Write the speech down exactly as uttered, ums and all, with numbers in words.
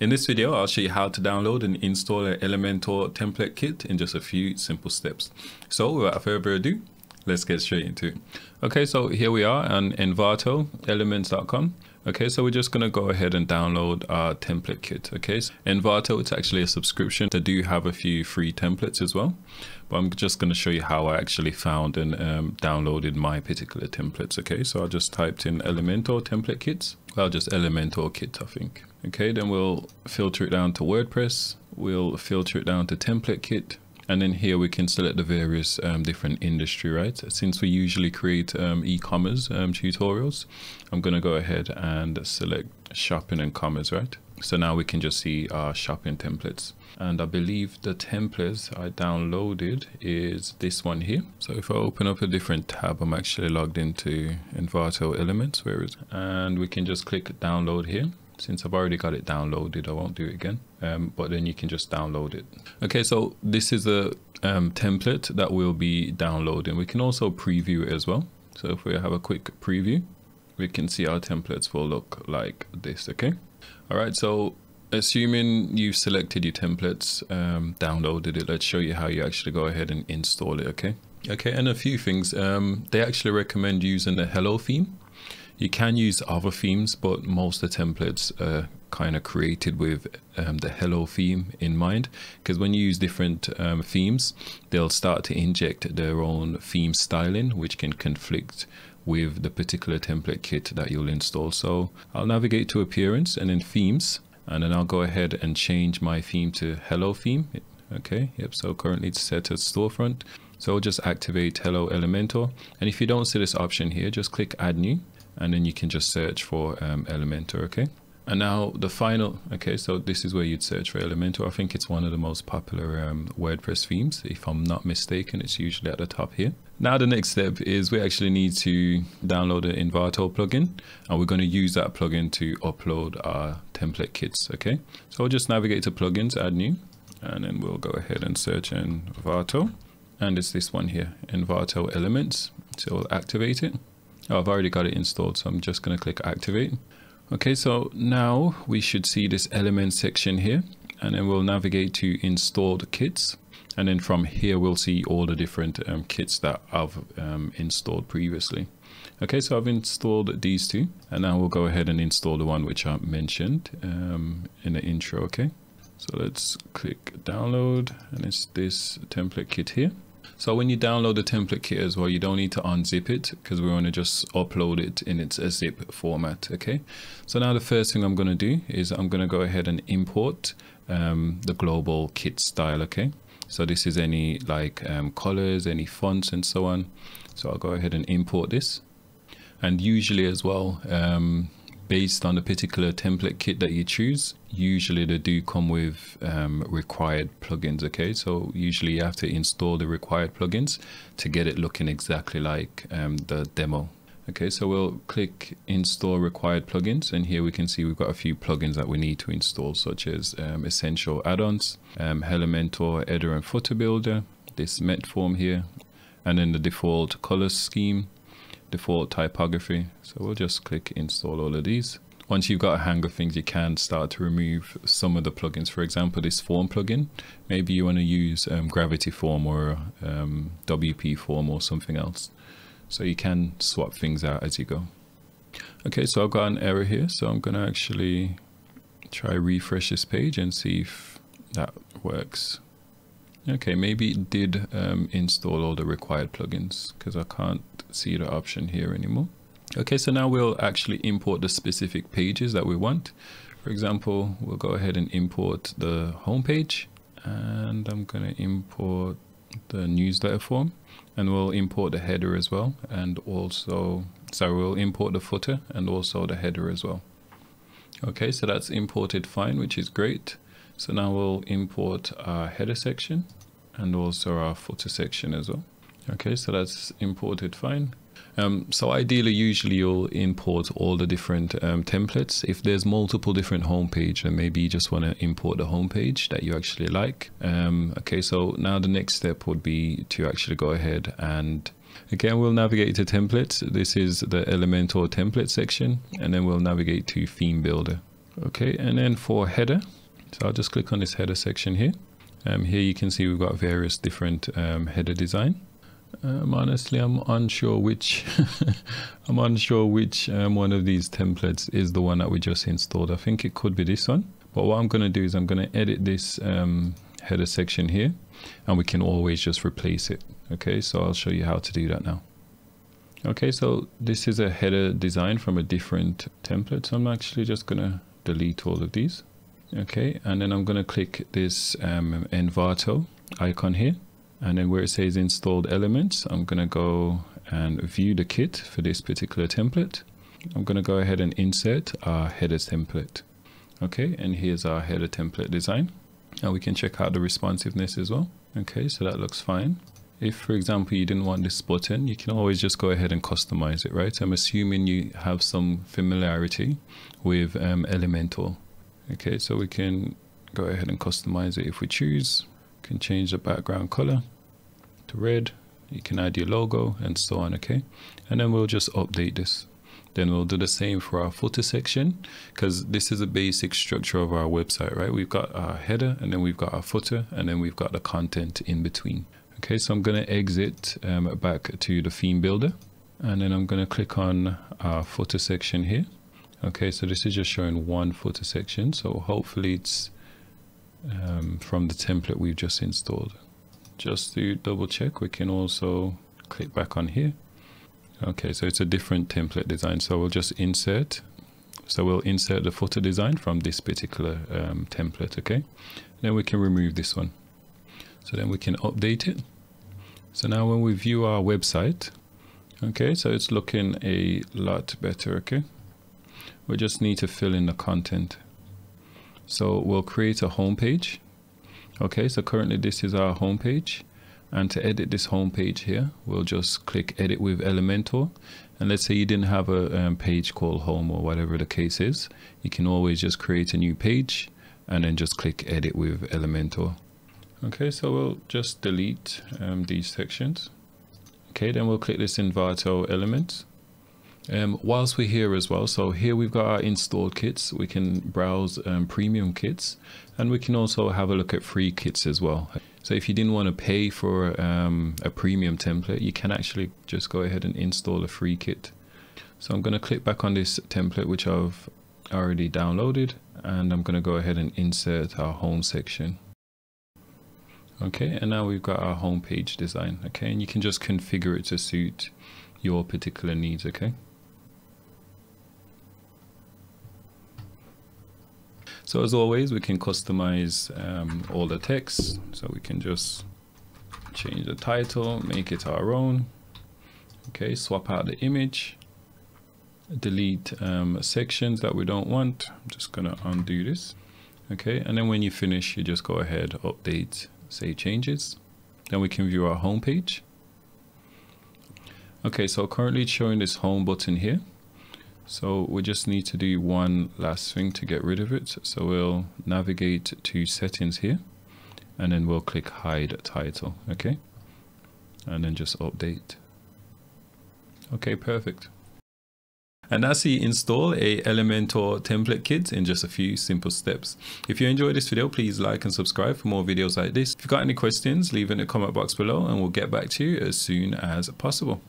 In this video, I'll show you how to download and install an Elementor template kit in just a few simple steps. So without further ado, let's get straight into it. Okay, so here we are on Envato Elements dot com. Okay, so we're just going to go ahead and download our template kit. Okay, so Envato, it's actually a subscription. They do have a few free templates as well, but I'm just going to show you how I actually found and um, downloaded my particular templates. Okay, so I just typed in Elementor template kits. Well, just Elementor kit, I think. Okay, then we'll filter it down to WordPress. We'll filter it down to template kit. And then here we can select the various um, different industry, right? Since we usually create um, e-commerce um, tutorials, I'm going to go ahead and select shopping and commerce, right? So now we can just see our shopping templates. And I believe the templates I downloaded is this one here. So if I open up a different tab, I'm actually logged into Envato Elements, where is it? And we can just click download here. Since I've already got it downloaded, I won't do it again, um, but then you can just download it. Okay, so this is a um, template that we'll be downloading. We can also preview it as well. So if we have a quick preview, we can see our templates will look like this, okay? All right, so assuming you've selected your templates, um, downloaded it, let's show you how you actually go ahead and install it, okay? Okay, and a few things. Um, they actually recommend using the Hello theme. You can use other themes, but most of the templates are kind of created with um, the Hello theme in mind, because when you use different um, themes, they'll start to inject their own theme styling, which can conflict with the particular template kit that you'll install. So I'll navigate to Appearance and then Themes, and then I'll go ahead and change my theme to Hello theme. Okay, yep, so currently it's set as Storefront. So just activate Hello Elementor. And if you don't see this option here, just click Add New. And then you can just search for um, Elementor, okay? And now the final, okay, so this is where you'd search for Elementor. I think it's one of the most popular um, WordPress themes. If I'm not mistaken, it's usually at the top here. Now the next step is we actually need to download the Envato plugin, and we're going to use that plugin to upload our template kits, okay? So I'll just navigate to Plugins, Add New, and then we'll go ahead and search Envato. And it's this one here, Envato Elements. So we'll activate it. Oh, I've already got it installed, so I'm just going to click activate. Okay, so now we should see this element section here, and then we'll navigate to installed kits. And then from here, we'll see all the different um, kits that I've um, installed previously. Okay, so I've installed these two, and now we'll go ahead and install the one which I mentioned um, in the intro. Okay, so let's click download, and it's this template kit here. So when you download the template kit as well, you don't need to unzip it, because we want to just upload it in its a zip format. Okay, so now the first thing I'm going to do is I'm going to go ahead and import um, the global kit style. Okay, so this is any like um, colors, any fonts and so on. So I'll go ahead and import this. And usually as well, um, based on the particular template kit that you choose, usually they do come with um, required plugins. Okay, so usually you have to install the required plugins to get it looking exactly like um, the demo. Okay, so we'll click install required plugins, and here we can see we've got a few plugins that we need to install, such as um, Essential Add-ons, um, Elementor Header and Footer Builder, this Metform here, and then the default color scheme, default typography. So we'll just click install all of these. Once you've got a hang of things, you can start to remove some of the plugins. For example, this form plugin, maybe you want to use um, Gravity Form or um, W P Form or something else. So you can swap things out as you go. Okay, so I've got an error here, so I'm going to actually try refresh this page and see if that works. Okay, maybe it did um, install all the required plugins, because I can't see the option here anymore. Okay, so now we'll actually import the specific pages that we want. For example, we'll go ahead and import the homepage, and I'm going to import the newsletter form, and we'll import the header as well, and also, sorry, we'll import the footer and also the header as well. Okay, so that's imported fine, which is great. So now we'll import our header section and also our footer section as well. Okay, so that's imported fine. Um, so ideally, usually you'll import all the different um, templates. If there's multiple different homepage, then maybe you just want to import the homepage that you actually like. Um, okay, so now the next step would be to actually go ahead and, again, we'll navigate to templates. This is the Elementor template section, and then we'll navigate to theme builder. Okay, and then for header, so I'll just click on this header section here. Um, here you can see we've got various different um, header design. Um, honestly, I'm unsure which I'm unsure which um, one of these templates is the one that we just installed. I think it could be this one. But what I'm going to do is I'm going to edit this um, header section here, and we can always just replace it. Okay, so I'll show you how to do that now. Okay, so this is a header design from a different template. So I'm actually just going to delete all of these. Okay, and then I'm going to click this um, Envato icon here. And then where it says installed elements, I'm going to go and view the kit for this particular template. I'm going to go ahead and insert our header template. Okay, and here's our header template design. And we can check out the responsiveness as well. Okay, so that looks fine. If, for example, you didn't want this button, you can always just go ahead and customize it, right? I'm assuming you have some familiarity with um, Elementor. Okay, so we can go ahead and customize it if we choose. You can change the background color to red. You can add your logo and so on, okay? And then we'll just update this. Then we'll do the same for our footer section, because this is a basic structure of our website, right? We've got our header, and then we've got our footer, and then we've got the content in between. Okay, so I'm going to exit um, back to the theme builder, and then I'm going to click on our footer section here. Okay, so this is just showing one footer section. So hopefully it's um, from the template we've just installed. Just to double check, we can also click back on here. Okay, so it's a different template design, so we'll just insert. So we'll insert the footer design from this particular um, template, okay? Then we can remove this one. So then we can update it. So now when we view our website, okay, so it's looking a lot better, okay? We just need to fill in the content. So we'll create a homepage. Okay, so currently this is our homepage. And to edit this homepage here, we'll just click edit with Elementor. And let's say you didn't have a um, page called home or whatever the case is. You can always just create a new page and then just click edit with Elementor. Okay, so we'll just delete um, these sections. Okay, then we'll click this Envato Elements. Um, whilst we're here as well, so here we've got our installed kits. We can browse um, premium kits, and we can also have a look at free kits as well. So if you didn't want to pay for um, a premium template, you can actually just go ahead and install a free kit. So I'm going to click back on this template, which I've already downloaded, and I'm going to go ahead and insert our home section. Okay, and now we've got our home page design. Okay, and you can just configure it to suit your particular needs. Okay. So as always, we can customize um, all the text. So we can just change the title, make it our own. Okay, swap out the image, delete um, sections that we don't want. I'm just gonna undo this. Okay, and then when you finish, you just go ahead, update, save changes. Then we can view our home page. Okay, so currently it's showing this home button here. So we just need to do one last thing to get rid of it. So we'll navigate to settings here, and then we'll click hide title. Okay. And then just update. Okay, perfect. And that's how you install a Elementor template kit in just a few simple steps. If you enjoyed this video, please like and subscribe for more videos like this. If you've got any questions, leave it in the comment box below, and we'll get back to you as soon as possible.